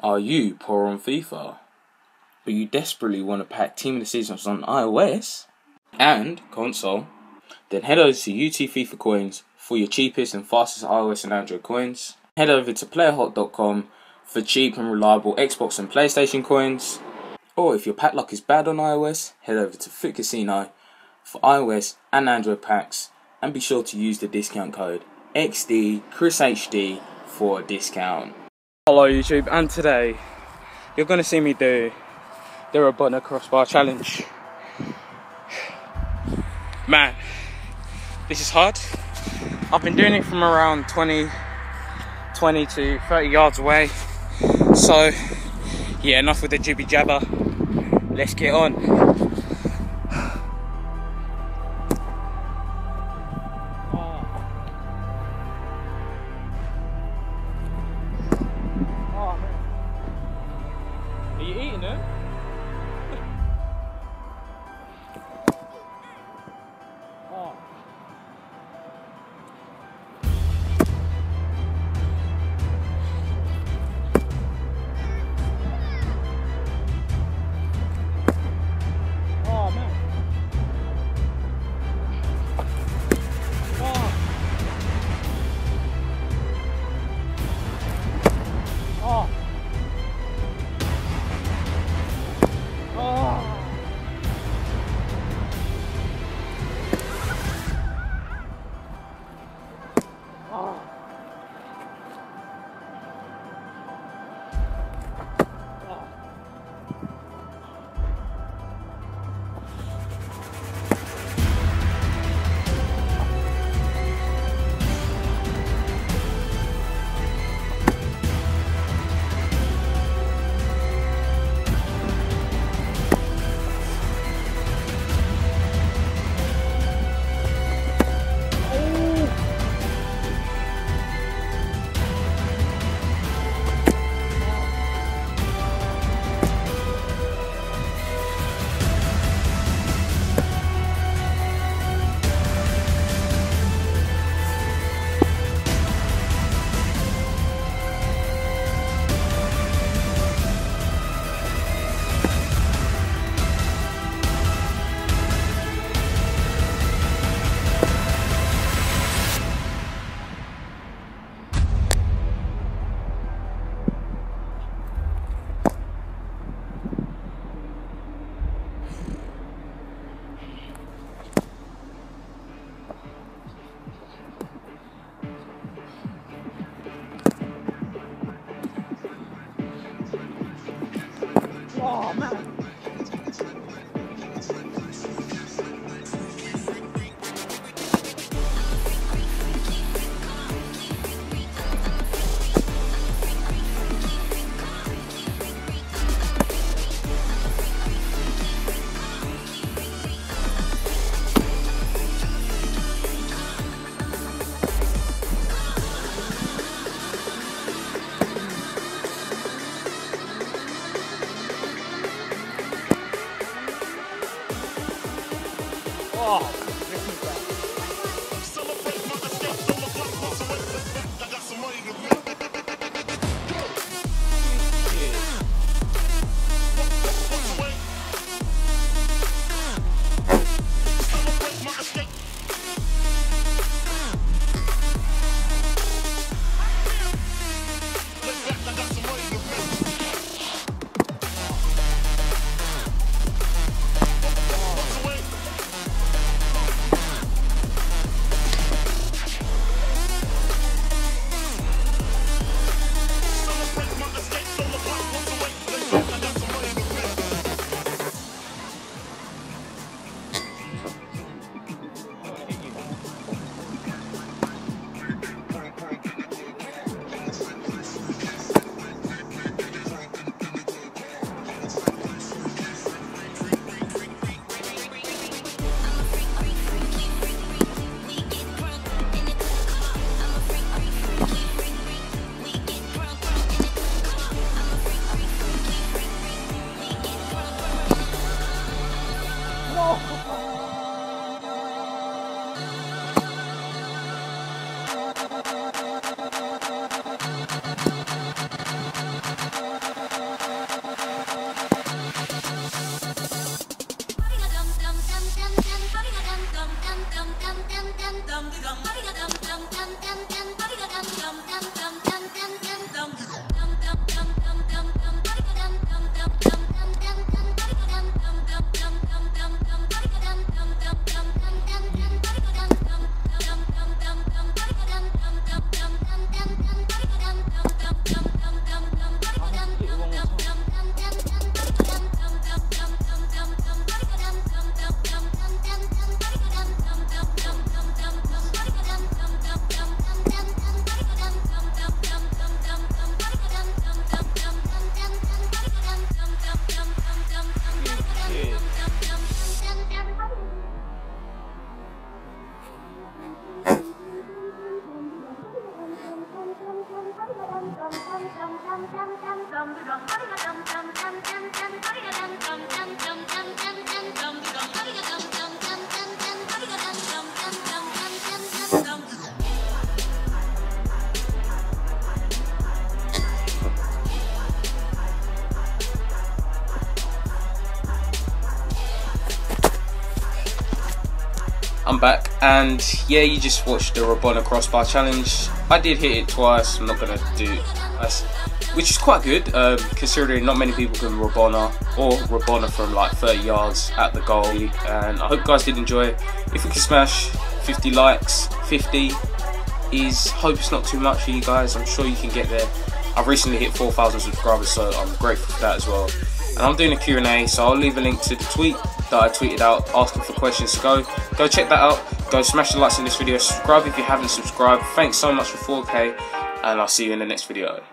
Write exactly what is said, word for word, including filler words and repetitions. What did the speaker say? Are you poor on FIFA, but you desperately want to pack Team of the Seasons on iOS and console? Then head over to U T FIFA coins for your cheapest and fastest iOS and Android coins. Head over to player hot dot com for cheap and reliable Xbox and PlayStation coins. Or if your pack luck is bad on iOS, head over to Fit Casino for iOS and Android packs, and be sure to use the discount code X D Chris H D for a discount. Hello YouTube, and today you're going to see me do the Rabona crossbar challenge. Man, this is hard. I've been doing it from around twenty, twenty to thirty yards away. So yeah, enough with the jibby jabber. Let's get on. Oh man. I'm back, and yeah, you just watched the Rabona crossbar challenge. I did hit it twice. I'm not gonna do it twice, which is quite good um, considering not many people can Rabona or Rabona from like thirty yards at the goal. And I hope you guys did enjoy. If we can smash fifty likes, fifty is, hope it's not too much for you guys. I'm sure you can get there. I've recently hit four thousand subscribers, so I'm grateful for that as well. And I'm doing a Q and A, so I'll leave a link to the tweet that I tweeted out asking for questions, so go go check that out. Go smash the likes in this video, subscribe if you haven't subscribed. Thanks so much for four K, and I'll see you in the next video.